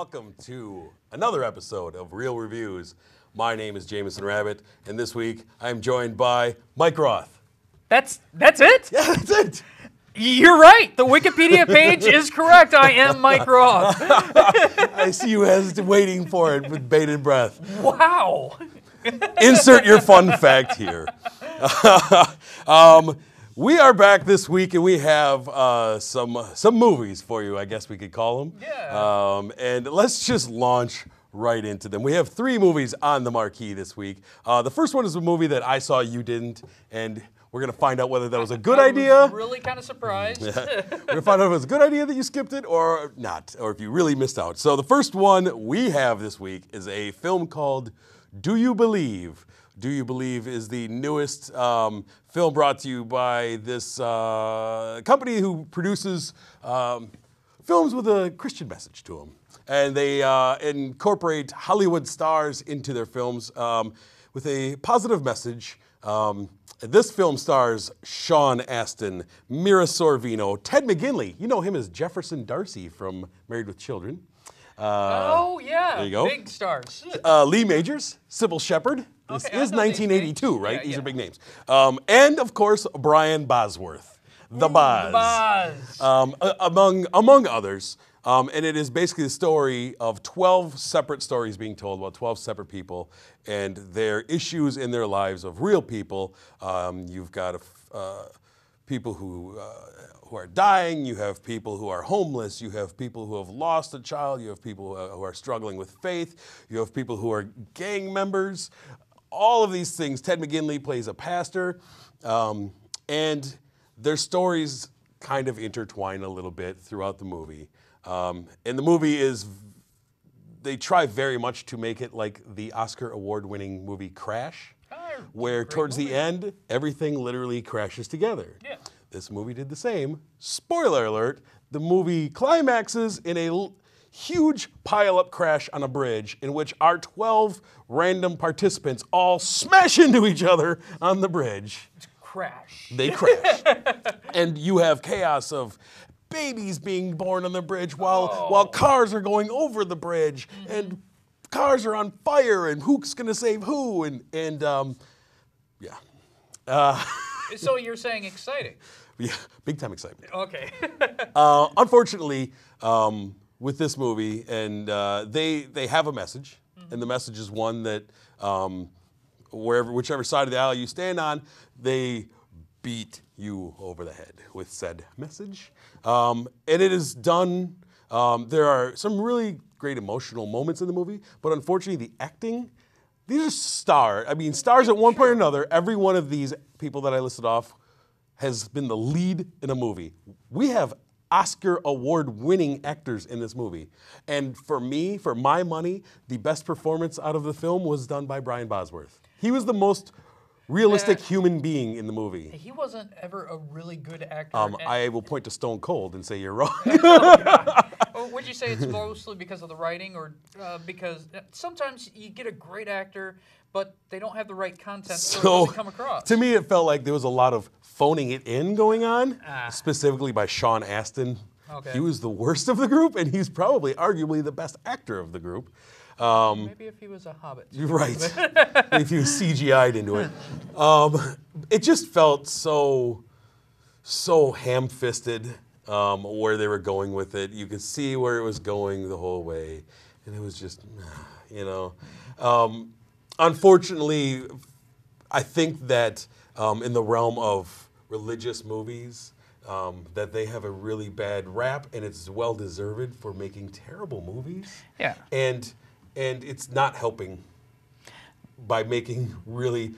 welcome to another episode of Reel Reviews. My name is Jameson Rabbitt, and this week I'm joined by Mike Roth. That's it? Yeah, that's it. You're right. The Wikipedia page is correct. I am Mike Roth. I see you hesitant, waiting for it with bated breath. Wow. Insert your fun fact here. We are back this week, and we have some movies for you, I guess we could call them. Yeah. And let's just launch right into them. We have three movies on the marquee this week. The first one is a movie that I saw you didn't, and we're going to find out whether that was a good idea. I'm really kind of surprised. Yeah. We're going to find out if it was a good idea that you skipped it or not, or if you really missed out. So the first one we have this week is a film called Do You Believe? Do You Believe is the newest film brought to you by this company who produces films with a Christian message to them. And they incorporate Hollywood stars into their films with a positive message. This film stars Sean Astin, Mira Sorvino, Ted McGinley. You know him as Jefferson Darcy from Married with Children. Oh, yeah. There you go. Big stars. Lee Majors, Sybil Shepherd. This is 1982, right? Yeah, These are big names. And, of course, Brian Bosworth, The Boz. Among others. And it is basically the story of 12 separate stories being told about 12 separate people and their issues in their lives of real people. You've got people who are dying. You have people who are homeless. You have people who have lost a child. You have people who are struggling with faith. You have people who are gang members. All of these things. Ted McGinley plays a pastor, and their stories kind of intertwine a little bit throughout the movie. And the movie is, they try very much to make it like the Oscar award-winning movie Crash, where towards the end, everything literally crashes together. Yeah. This movie did the same. Spoiler alert, the movie climaxes in a huge pile-up crash on a bridge in which our 12 random participants all smash into each other on the bridge. Crash. They crash. And you have chaos of babies being born on the bridge while cars are going over the bridge, and cars are on fire, and who's going to save who, and yeah. So you're saying exciting? Yeah, big time excitement. Okay. Unfortunately, with this movie, and they have a message, and the message is one that whichever side of the aisle you stand on, they beat you over the head with said message. And it is done. There are some really great emotional moments in the movie, but unfortunately the acting, these are stars at one point or another. Every one of these people that I listed off has been the lead in a movie. We have Oscar award-winning actors in this movie. And for me, for my money, the best performance out of the film was done by Brian Bosworth. He was the most realistic human being in the movie. He wasn't ever a really good actor. I will point to Stone Cold and say you're wrong. Would you say it's mostly because of the writing, or because sometimes you get a great actor, but they don't have the right content so to come across? To me, it felt like there was a lot of phoning it in going on, specifically by Sean Astin. Okay. He was the worst of the group, and he's probably arguably the best actor of the group. Maybe if he was a hobbit. Right. If he was CGI'd into it. It just felt so ham-fisted where they were going with it. You could see where it was going the whole way. And it was just, you know. Unfortunately, I think that in the realm of religious movies, that they have a really bad rap, and it's well-deserved for making terrible movies. Yeah. And it's not helping by making really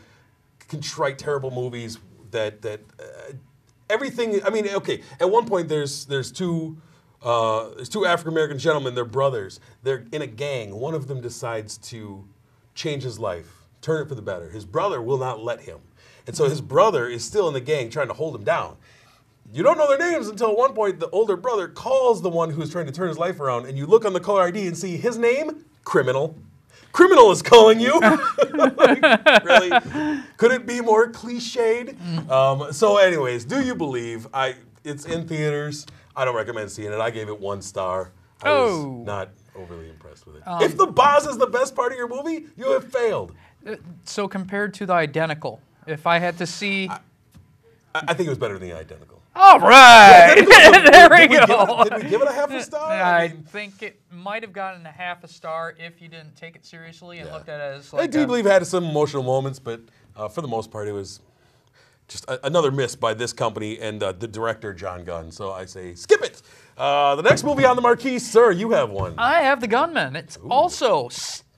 contrite, terrible movies that everything. I mean, okay. At one point, there's two African American gentlemen. They're brothers. They're in a gang. One of them decides to change his life, turn it for the better. His brother will not let him, and so his brother is still in the gang, trying to hold him down. You don't know their names until at one point the older brother calls the one who's trying to turn his life around, and you look on the caller ID and see his name. Criminal. Criminal is calling you. Like, really? Could it be more cliched? So anyways, Do You Believe? It's in theaters. I don't recommend seeing it. I gave it 1 star. I was not overly impressed with it. If the boss is the best part of your movie, you have failed. So compared to The Identical, if I had to see... I think it was better than The Identical. All right! Yeah, did we give it a half a star? I mean, think it might have gotten a half a star if you didn't take it seriously and looked at it as like... I do believe it had some emotional moments, but for the most part, it was just another miss by this company and the director, John Gunn. So I say, skip it! The next movie on the marquee, sir, you have one. I have The Gunman. It's also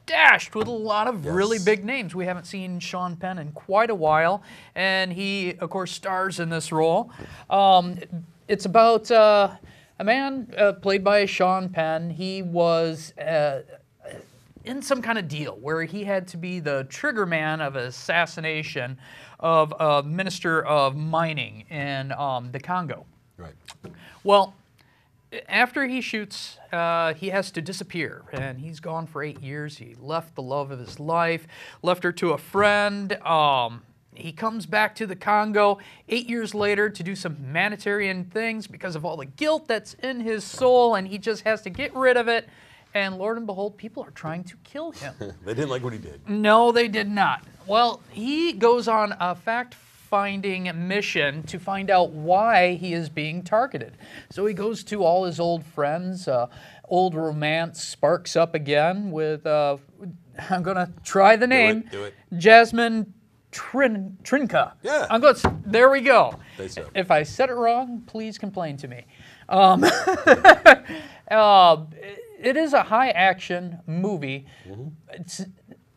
dashed with a lot of really big names. We haven't seen Sean Penn in quite a while, and he, of course, stars in this role. It's about a man played by Sean Penn. He was in some kind of deal where he had to be the trigger man of an assassination of a minister of mining in the Congo. Right. Well, after he shoots, he has to disappear, and he's gone for 8 years. He left the love of his life, left her to a friend. He comes back to the Congo 8 years later to do some humanitarian things because of all the guilt that's in his soul, and he just has to get rid of it. And Lord and behold, people are trying to kill him. They didn't like what he did. No, they did not. Well, he goes on a fact-finding mission to find out why he is being targeted. So he goes to all his old friends. Old romance sparks up again with, I'm going to try the name, do it. Jasmine Trinka. Yeah. I'm going to, there we go. So. If I said it wrong, please complain to me. It is a high-action movie. Mm-hmm.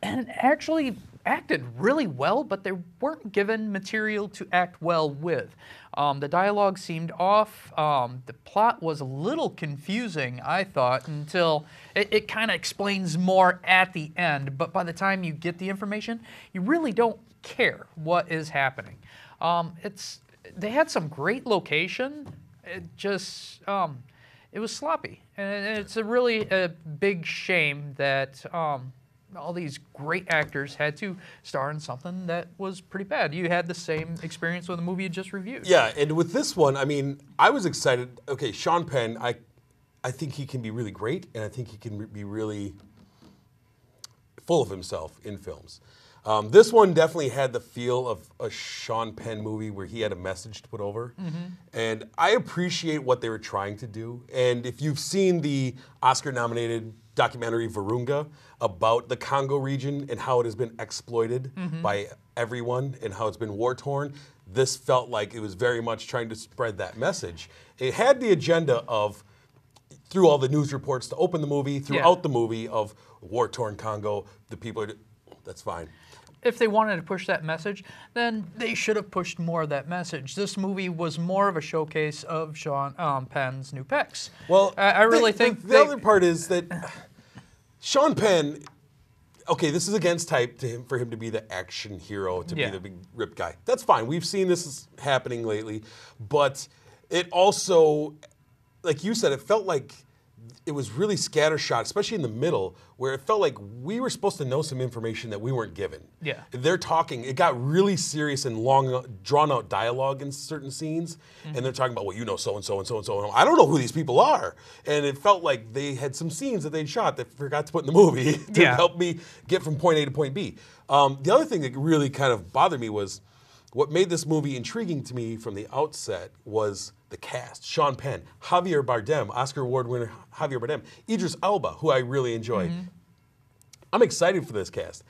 And actually acted really well, but they weren't given material to act well with. The dialogue seemed off. The plot was a little confusing, I thought, until it kind of explains more at the end. But by the time you get the information, you really don't care what is happening. They had some great location. It just it was sloppy, and it's a really big shame that. All these great actors had to star in something that was pretty bad. You had the same experience with a movie you just reviewed. Yeah, and with this one, I mean, I was excited. Okay, Sean Penn, I think he can be really great, and I think he can be really full of himself in films. This one definitely had the feel of a Sean Penn movie where he had a message to put over. Mm-hmm. And I appreciate what they were trying to do. And if you've seen the Oscar-nominated documentary Virunga about the Congo region and how it has been exploited by everyone and how it's been war-torn, this felt like it was very much trying to spread that message. It had the agenda of, through all the news reports to open the movie, throughout the movie, of war-torn Congo, the people are, that's fine. If they wanted to push that message, then they should have pushed more of that message. This movie was more of a showcase of Sean Penn's new pecs. Well, I really think... The other part is that Sean Penn, okay, this is against type to him, for him to be the action hero, to be the big ripped guy. That's fine. We've seen this is happening lately. But it also, like you said, it felt like it was really scattershot, especially in the middle, where it felt like we were supposed to know some information that we weren't given. Yeah. They're talking, it got really serious and long, drawn out dialogue in certain scenes, and they're talking about, well, you know so-and-so and so-and-so, and I don't know who these people are. And it felt like they had some scenes that they'd shot that forgot to put in the movie to help me get from point A to point B. The other thing that really kind of bothered me was, what made this movie intriguing to me from the outset was the cast. Sean Penn, Javier Bardem, Oscar Award winner Javier Bardem, Idris Elba, who I really enjoyed. I'm excited for this cast.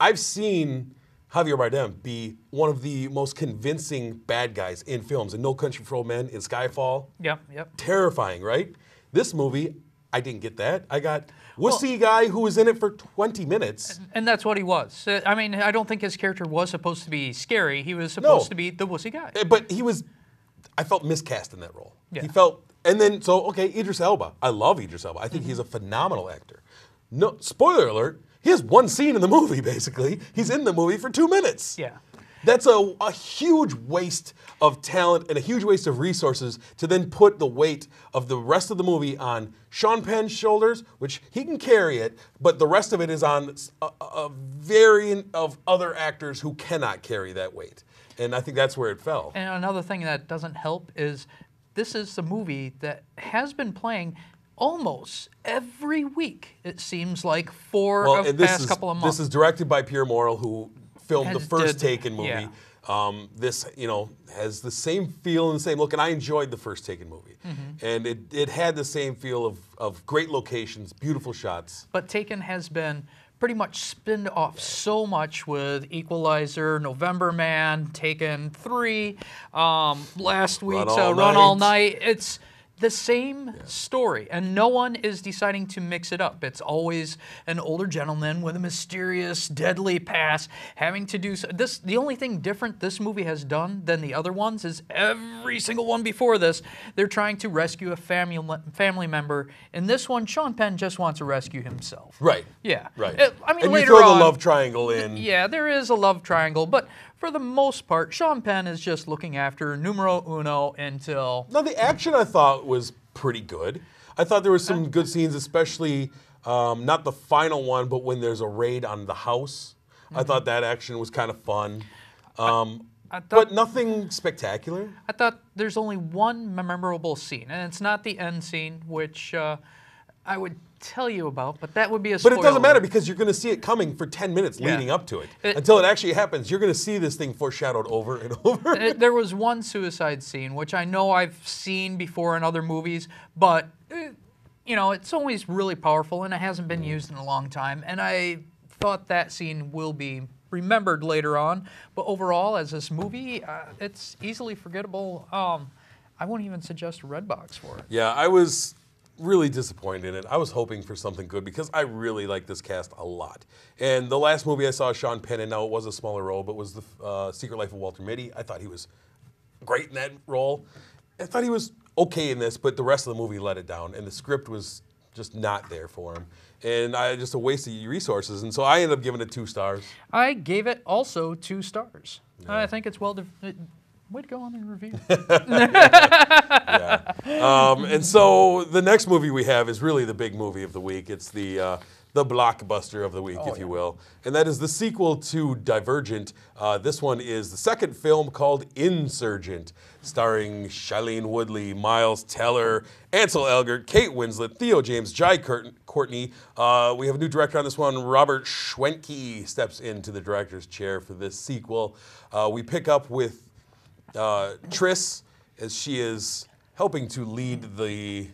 I've seen Javier Bardem be one of the most convincing bad guys in films. In No Country for Old Men, in Skyfall. Yep. Terrifying, right? This movie, I didn't get that. I got wussy guy who was in it for 20 minutes. And that's what he was. I mean, I don't think his character was supposed to be scary. He was supposed to be the wussy guy. But he was, I felt miscast in that role. Yeah. He felt, and then, so, okay, Idris Elba. I love Idris Elba. I think he's a phenomenal actor. No, spoiler alert, he has one scene in the movie, basically. He's in the movie for 2 minutes. Yeah. That's a huge waste of talent and a huge waste of resources to then put the weight of the rest of the movie on Sean Penn's shoulders, which he can carry it, but the rest of it is on a variant of other actors who cannot carry that weight. And I think that's where it fell. And another thing that doesn't help is this is a movie that has been playing almost every week, it seems like, for the past couple of months. This is directed by Pierre Morel, who filmed the first Taken movie. Yeah. This, you know, has the same feel and the same look, and I enjoyed the first Taken movie. Mm-hmm. And it had the same feel of great locations, beautiful shots. But Taken has been pretty much spinned off so much with Equalizer, November Man, Taken 3, last week's Run All Night. It's the same story, and no one is deciding to mix it up. It's always an older gentleman with a mysterious, deadly past having to do this. The only thing different this movie has done than the other ones is every single one before this, they're trying to rescue a family member. In this one, Sean Penn just wants to rescue himself. Right. Yeah. Right. I mean, and later you throw the love triangle in. Yeah, there is a love triangle, but for the most part, Sean Penn is just looking after numero uno until... Now, the action I thought was pretty good. I thought there were some good scenes, especially not the final one, but when there's a raid on the house. Mm-hmm. I thought that action was kind of fun. But nothing spectacular. I thought there's only one memorable scene, and it's not the end scene, which I would tell you about, but that would be a spoiler. But it doesn't matter because you're going to see it coming for 10 minutes leading up to it. Until it actually happens, you're going to see this thing foreshadowed over and over. There was one suicide scene, which I know I've seen before in other movies, but you know, it's always really powerful and it hasn't been used in a long time. And I thought that scene will be remembered later on. But overall, as this movie, it's easily forgettable. I won't even suggest Redbox for it. Yeah, I was really disappointed in it. I was hoping for something good because I really like this cast a lot. And the last movie I saw Sean Penn in, now it was a smaller role, but was the Secret Life of Walter Mitty. I thought he was great in that role. I thought he was okay in this, but the rest of the movie let it down, and the script was just not there for him. And I just a waste of resources, and so I ended up giving it 2 stars. I gave it also 2 stars. Yeah. I think it's well... Way to go on the review. And so the next movie we have is really the big movie of the week. It's the blockbuster of the week, if you will. And that is the sequel to Divergent. This one is the second film called Insurgent, starring Shailene Woodley, Miles Teller, Ansel Elgort, Kate Winslet, Theo James, Jai Courtney. We have a new director on this one. Robert Schwentke steps into the director's chair for this sequel. We pick up with Triss, as she is helping to lead the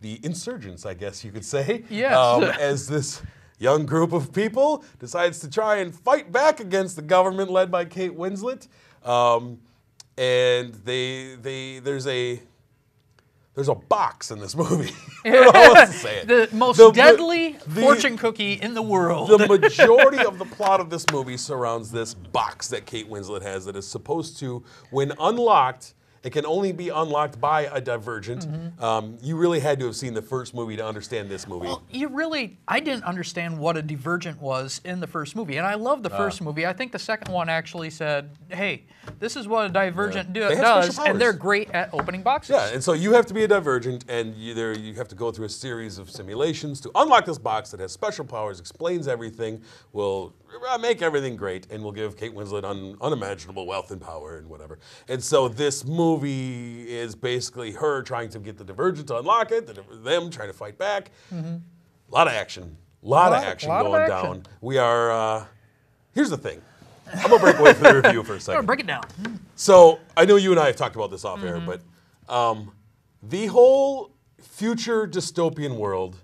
insurgents, I guess you could say, as this young group of people decides to try and fight back against the government led by Kate Winslet, and there's a box in this movie. I don't know what to say. The most deadly fortune cookie in the world. The majority of the plot of this movie surrounds this box that Kate Winslet has that is supposed to, when unlocked, it can only be unlocked by a divergent. Mm-hmm. You really had to have seen the first movie to understand this movie. Well, I didn't understand what a divergent was in the first movie, and I love the first movie. I think the second one actually said, "Hey, this is what a divergent does, and they're great at opening boxes." Yeah, and so you have to be a divergent, and you have to go through a series of simulations to unlock this box that has special powers, explains everything, will make everything great, and will give Kate Winslet unimaginable wealth and power and whatever. And so this movie is basically her trying to get the divergent to unlock it, them trying to fight back. Mm-hmm. A lot of action. A lot of action going down. We are, here's the thing. I'm gonna break away from the review for a second. Break it down. So, I know you and I have talked about this off air, but the whole future dystopian world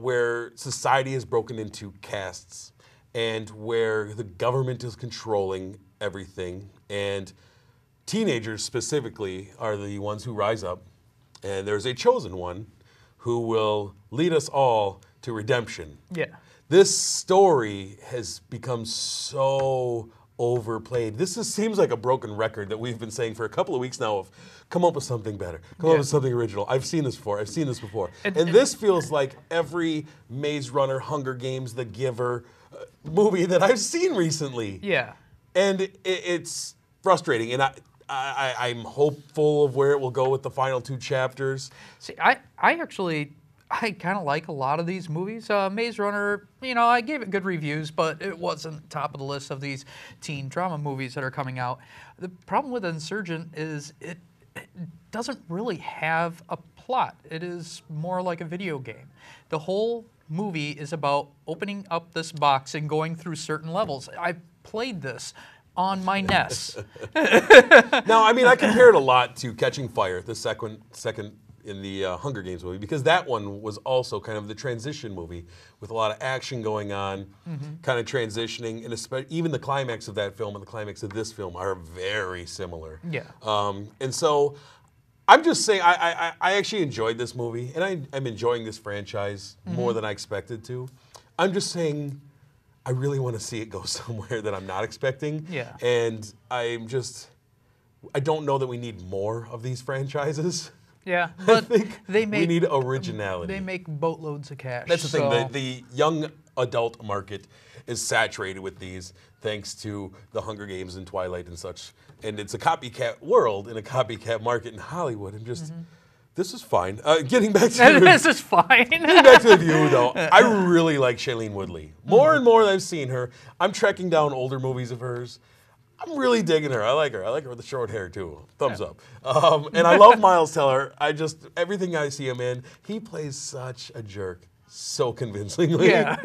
where society is broken into castes and where the government is controlling everything, and teenagers specifically are the ones who rise up, and there's a chosen one who will lead us all to redemption. Yeah. This story has become so overplayed. This seems like a broken record that we've been saying for a couple of weeks now of come up with something better, come up with something original. I've seen this before. And this feels like every Maze Runner, Hunger Games, The Giver movie that I've seen recently. Yeah. And it's frustrating, and I'm hopeful of where it will go with the final 2 chapters. See, I kind of like a lot of these movies. Maze Runner, you know, I gave it good reviews, but it wasn't top of the list of these teen drama movies that are coming out. The problem with Insurgent is it doesn't really have a plot. It is more like a video game. The whole movie is about opening up this box and going through certain levels. I played this on my NES. No, I mean, I compare it a lot to Catching Fire, the second in the Hunger Games movie, because that one was also kind of the transition movie with a lot of action going on, kind of transitioning, and even the climax of that film and the climax of this film are very similar. Yeah. And so I'm just saying, I actually enjoyed this movie, and I'm enjoying this franchise more than I expected to. I'm just saying, I really want to see it go somewhere that I'm not expecting. Yeah. And I'm just, I don't know that we need more of these franchises. Yeah, but I think we need originality. They make boatloads of cash. That's the thing. The young adult market is saturated with these, thanks to the Hunger Games and Twilight and such. And it's a copycat world and a copycat market in Hollywood. And just, this is fine. Getting back to this is fine. Getting back to the view, though, I really like Shailene Woodley. More and more that I've seen her, I'm tracking down older movies of hers. I'm really digging her. I like her. I like her with the short hair, too. Thumbs up. And I love Miles Teller. I just, everything I see him in, he plays such a jerk so convincingly. Yeah.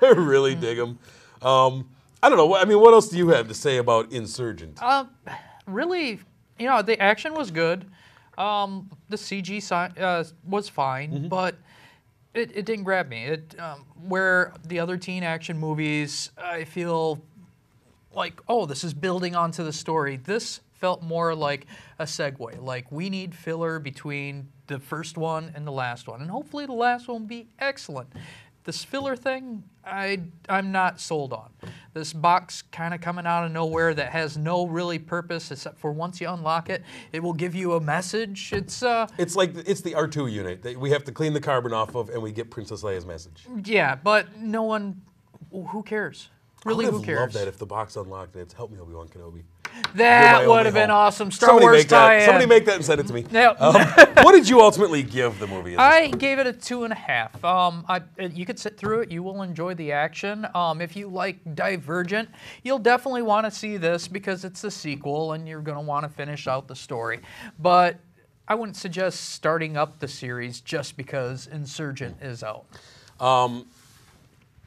I really dig him. I don't know. I mean, what else do you have to say about Insurgent? Really, you know, the action was good. The CG was fine, but it didn't grab me. Where the other teen action movies, I feel like, oh, this is building onto the story. This felt more like a segue. Like, we need filler between the first one and the last one. And hopefully the last one will be excellent. This filler thing, I'm not sold on. This box kind of coming out of nowhere that has no really purpose, except for once you unlock it, it will give you a message. It's like, it's the R2 unit that we have to clean the carbon off of, and we get Princess Leia's message. Yeah, but no one, who cares? Really, who cares? I would have loved that if the box unlocked and it's "Help me, Obi-Wan Kenobi." That would have been awesome. Star Wars tie-in. Somebody make that and send it to me. Yep. What did you ultimately give the movie? I gave it a 2.5. You could sit through it. You will enjoy the action. If you like Divergent, you'll definitely want to see this because it's a sequel and you're going to want to finish out the story. But I wouldn't suggest starting up the series just because Insurgent is out.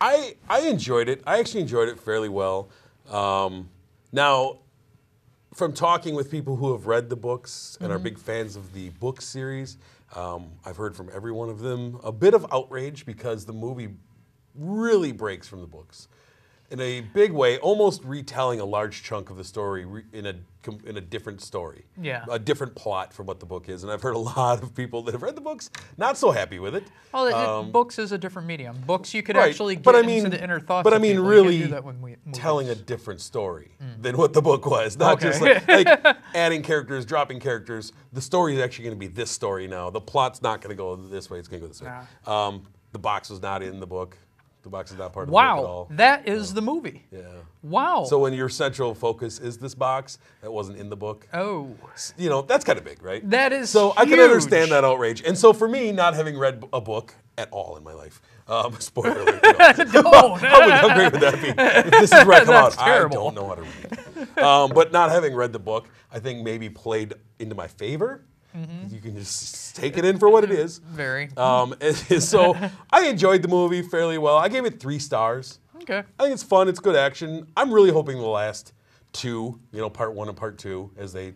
I enjoyed it. I actually enjoyed it fairly well. Now, from talking with people who have read the books and are big fans of the book series, I've heard from every one of them a bit of outrage because the movie really breaks from the books in a big way, almost retelling a large chunk of the story in a different story, a different plot from what the book is. And I've heard a lot of people that have read the books not so happy with it. Well, books is a different medium. Books you could actually get into the inner thoughts. But I mean, really telling a different story than what the book was. Not just like adding characters, dropping characters. The story is actually going to be this story now. The plot's not going to go this way. It's going to go this way. Nah. The box was not in the book. The box is not part of the book at all. That is the movie. Yeah. Wow. So when your central focus is this box that wasn't in the book. Oh. You know, that's kind of big, right? That is so huge. I can understand that outrage. And so for me, not having read a book at all in my life, spoiler alert. How great would that be? If this is where I come out, terrible. I don't know how to read. But not having read the book, I think maybe played into my favor. You can just take it in for what it is. Very. So I enjoyed the movie fairly well. I gave it 3 stars. Okay. I think it's fun. It's good action. I'm really hoping the last two, you know, part 1 and part 2, as they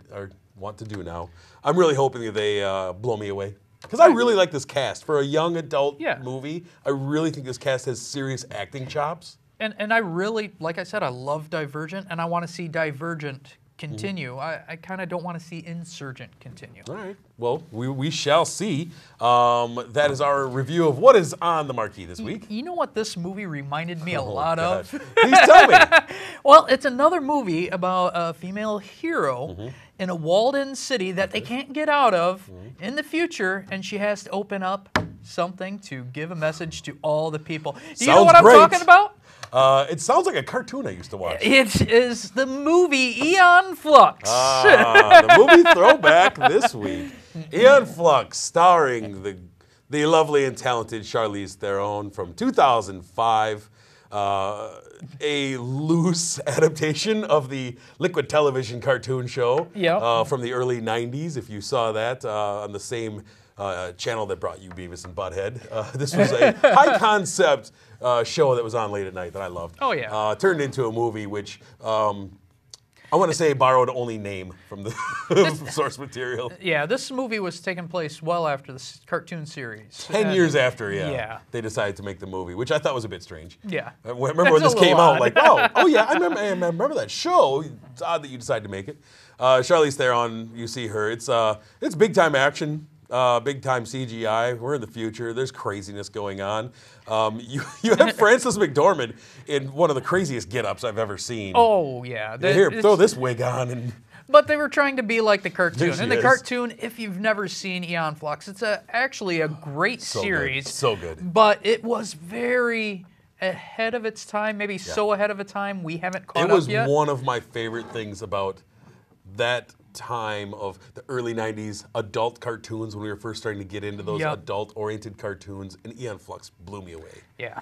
want to do now. I'm really hoping that they blow me away. Because I really like this cast. For a young adult movie, I really think this cast has serious acting chops. And I really, like I said, I love Divergent, and I want to see Divergent continue. I kind of don't want to see Insurgent continue. All right. Well, we shall see. That is our review of what is on the marquee this week. You know what this movie reminded me a lot of? Please tell me. Well, it's another movie about a female hero in a walled-in city that they can't get out of in the future, and she has to open up something to give a message to all the people. Do you know what I'm talking about? It sounds like a cartoon I used to watch. It is the movie Aeon Flux. The movie throwback this week. Aeon Flux, starring the lovely and talented Charlize Theron from 2005. a loose adaptation of the Liquid Television cartoon show from the early 90s, if you saw that on the same channel that brought you Beavis and Butthead. This was a high-concept show that was on late at night that I loved. Oh, yeah. Turned into a movie which... I want to say borrowed only name from the from source material. Yeah, this movie was taking place well after the cartoon series. 10 years after, yeah. They decided to make the movie, which I thought was a bit strange. Yeah. I remember when this came out, like, oh yeah, I remember that show. It's odd that you decided to make it. Charlize Theron, you see her. It's big-time action. Big-time CGI. We're in the future. There's craziness going on. You have Frances McDormand in one of the craziest get-ups I've ever seen. Oh, yeah. Here, throw this wig on. But they were trying to be like the cartoon. And the cartoon, if you've never seen Aeon Flux, it's actually a great series. So good. But it was very... ahead of its time. Maybe so ahead of a time we haven't caught up yet. It was one of my favorite things about that time of the early 90s adult cartoons, when we were first starting to get into those adult-oriented cartoons, and Aeon Flux blew me away. Yeah.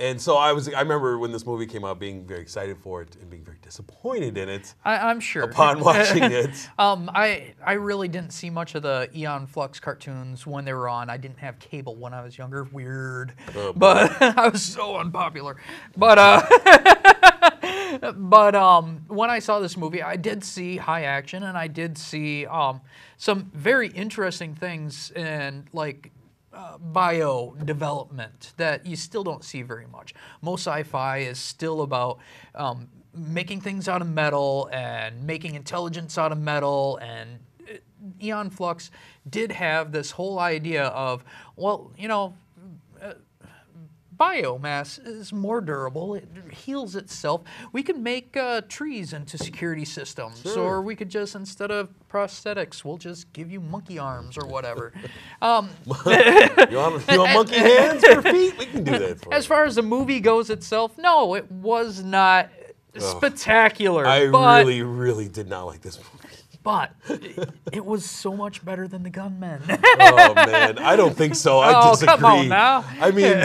And so I remember when this movie came out being very excited for it and being very disappointed in it. I'm sure. Upon watching it. I really didn't see much of the Aeon Flux cartoons when they were on. I didn't have cable when I was younger. Weird. But I was so unpopular. But, when I saw this movie, I did see high action, and I did see some very interesting things, and like bio development that you still don't see very much. Most sci-fi is still about making things out of metal and making intelligence out of metal, and Aeon Flux did have this whole idea of, well, you know, biomass is more durable. It heals itself. We could make trees into security systems, or we could just, instead of prosthetics, we'll just give you monkey arms or whatever. You want monkey hands for feet? We can do that for you. As far as the movie goes itself, no, it was not spectacular. I really did not like this movie. But it was so much better than the Gunman. Oh, man. I don't think so. I disagree. Come on now. I mean,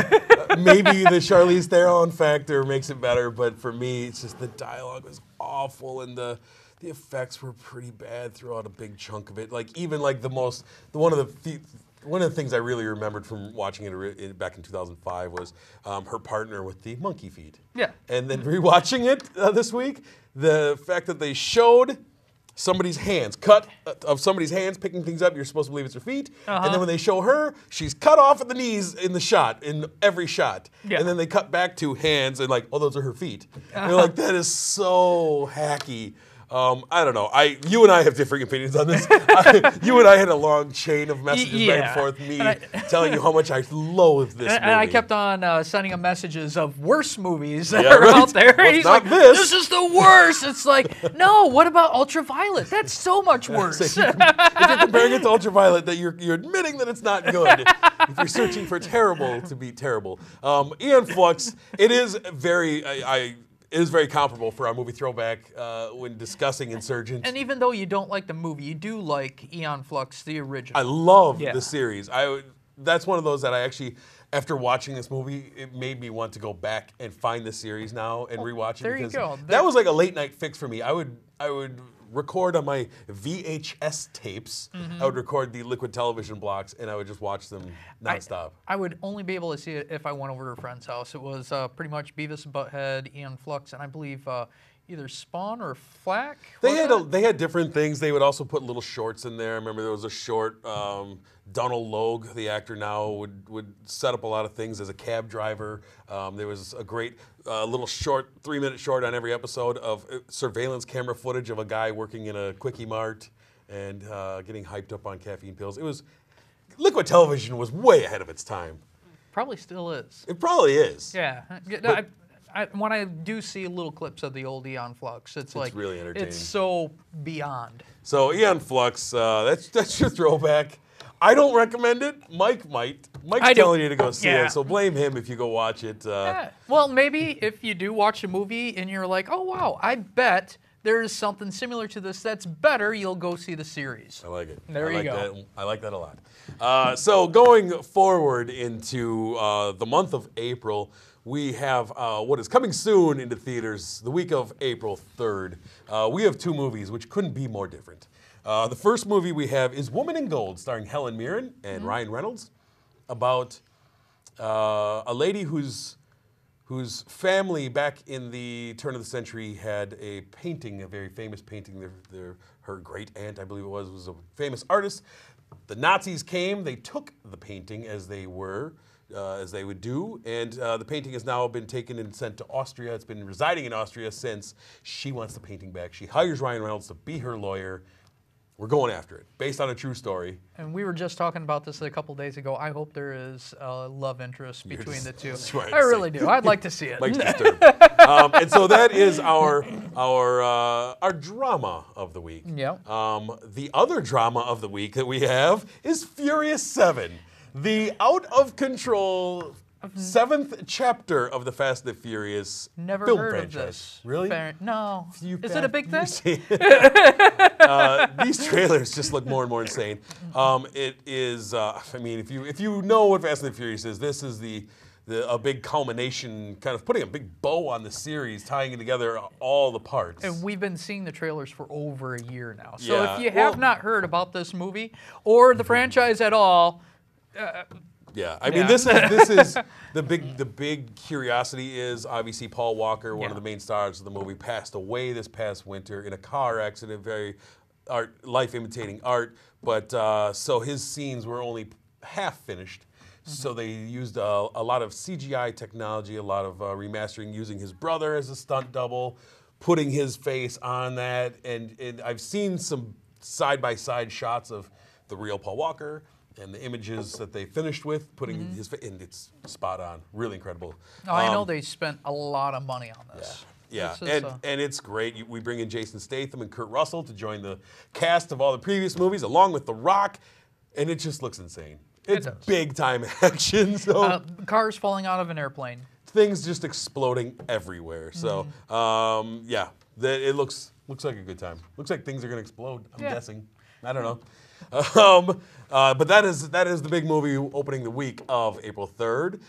maybe the Charlize Theron factor makes it better, but for me, it's just the dialogue was awful, and the effects were pretty bad throughout a big chunk of it. Like, even like one of the things I really remembered from watching it back in 2005 was her partner with the monkey feet. Yeah. And then rewatching it this week, the fact that they showed somebody's hands, cut of somebody's hands picking things up, you're supposed to believe it's her feet, and then when they show her, she's cut off at the knees in the shot, in every shot, and then they cut back to hands, and like, oh, those are her feet. They're like, that is so hacky. I don't know. You and I have differing opinions on this. You and I had a long chain of messages back and forth, me telling you how much I loathe this movie. And I kept on sending him messages of worse movies that are out there. Well, he's like, this is the worst. It's like, no, what about Ultraviolet? That's so much worse. If you're comparing it to Ultraviolet, that you're admitting that it's not good. If you're searching for terrible to be terrible. Aeon Flux, it is very... It is very comparable for our movie throwback when discussing Insurgent. And even though you don't like the movie, you do like Aeon Flux, the original. I love the series. That's one of those that I actually, after watching this movie, it made me want to go back and find the series now and rewatch it. There you go. That was like a late night fix for me. I would record on my VHS tapes. I would record the Liquid Television blocks, and I would just watch them nonstop. I would only be able to see it if I went over to a friend's house. It was pretty much Beavis and Butthead, Aeon Flux, and I believe either Spawn or Flack. They had different things. They would also put little shorts in there. I remember there was a short. Donald Logue, the actor now, would set up a lot of things as a cab driver. There was a great little short, 3-minute short on every episode of surveillance camera footage of a guy working in a Quickie Mart and getting hyped up on caffeine pills. Liquid Television was way ahead of its time. Probably still is. It probably is. Yeah. When I do see little clips of the old Aeon Flux, it's like, really entertaining. It's so beyond. So Aeon Flux, that's your throwback. I don't recommend it. Mike might. Mike's telling you to go see it, so blame him if you go watch it. Well, maybe if you do watch a movie and you're like, oh, wow, I bet there is something similar to this that's better, you'll go see the series. I like it. There you go. I like that a lot. So going forward into the month of April, we have what is coming soon into theaters the week of April 3rd. We have two movies which couldn't be more different. The first movie we have is Woman in Gold, starring Helen Mirren and Ryan Reynolds, about a lady whose family back in the turn of the century had a painting, a very famous painting. Her great aunt, I believe it was a famous artist. The Nazis came, they took the painting as they would do, and the painting has now been taken and sent to Austria. It's been residing in Austria since. She wants the painting back. She hires Ryan Reynolds to be her lawyer. We're going after it, based on a true story. And we were just talking about this a couple days ago. I hope there is a love interest between the two. I really do. I'd like to see it. Mike's disturbed. And so that is our drama of the week. Yep. The other drama of the week that we have is Furious 7, the out of control 7th chapter of the Fast and the Furious film franchise. Never heard of this. Really? No. Is it a big thing? These trailers just look more and more insane. It is. I mean, if you know what Fast and the Furious is, this is a big culmination, kind of putting a big bow on the series, tying it together all the parts. And we've been seeing the trailers for over a year now. So if you have not heard about this movie or the franchise at all. Yeah, I mean, this is the big curiosity is obviously Paul Walker, one of the main stars of the movie, passed away this past winter in a car accident. Very life imitating art, but so his scenes were only half finished. So they used a lot of CGI technology, a lot of remastering, using his brother as a stunt double, putting his face on that, and I've seen some side by side shots of the real Paul Walker and the images that they finished with, putting his, and it's spot on, really incredible. Oh, I know they spent a lot of money on this. Yeah, and it's great. We bring in Jason Statham and Kurt Russell to join the cast of all the previous movies, along with The Rock, and it just looks insane. It's big time action. So cars falling out of an airplane, things just exploding everywhere. So yeah, it looks like a good time. Looks like things are gonna explode. I'm guessing. I don't know. But that is the big movie opening the week of April 3rd.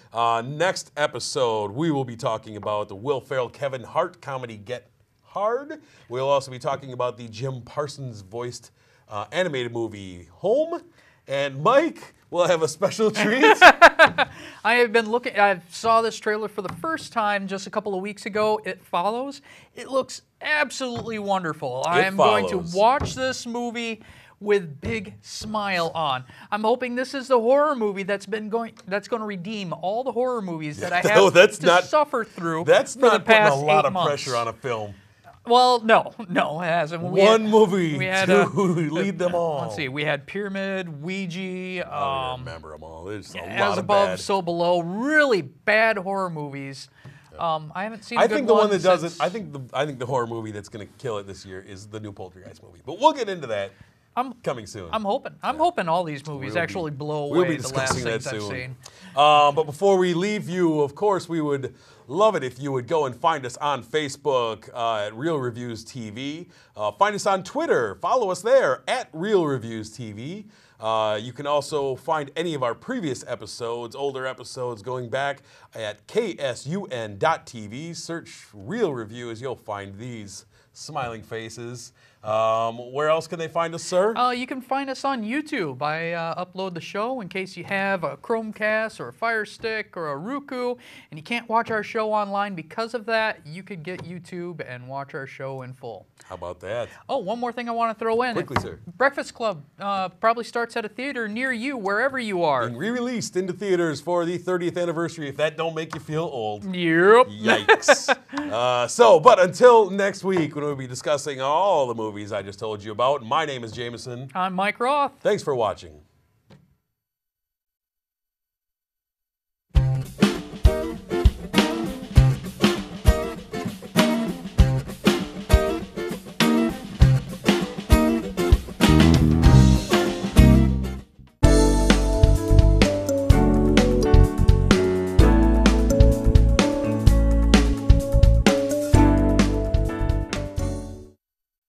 Next episode, we will be talking about the Will Ferrell, Kevin Hart comedy Get Hard. We'll also be talking about the Jim Parsons voiced animated movie Home. And Mike will have a special treat. I saw this trailer for the first time just a couple of weeks ago. It Follows. It looks absolutely wonderful. I am going to watch this movie with big smile on. I'm hoping this is the horror movie that's going to redeem all the horror movies that I have to suffer through. That's not putting a lot of pressure on a film. Well, no, it hasn't. One movie to lead them all. Let's see, we had Pyramid, Ouija. I don't remember them all. There's a lot. As Above, So Below. Really bad horror movies. I haven't seen. I think the horror movie that's going to kill it this year is the new Poltergeist movie. But we'll get into that. Coming soon. I'm hoping. I'm hoping all these movies actually blow away the last things I've seen. But before we leave you, of course, we would love it if you would go and find us on Facebook at Reel Reviews TV. Find us on Twitter. Follow us there at Reel Reviews TV. You can also find any of our previous episodes, older episodes, going back at ksun.tv. Search Reel Reviews. You'll find these smiling faces. Where else can they find us, sir? You can find us on YouTube. I upload the show in case you have a Chromecast or a Fire Stick or a Roku, and you can't watch our show online because of that. You could get YouTube and watch our show in full. How about that? Oh, one more thing I want to throw in. Quickly, sir. Breakfast Club probably starts at a theater near you, wherever you are. And re-released into theaters for the 30th anniversary, if that don't make you feel old. Yep. Yikes. But until next week when we'll be discussing all the movies I just told you about. My name is Jameson. I'm Mike Roth. Thanks for watching.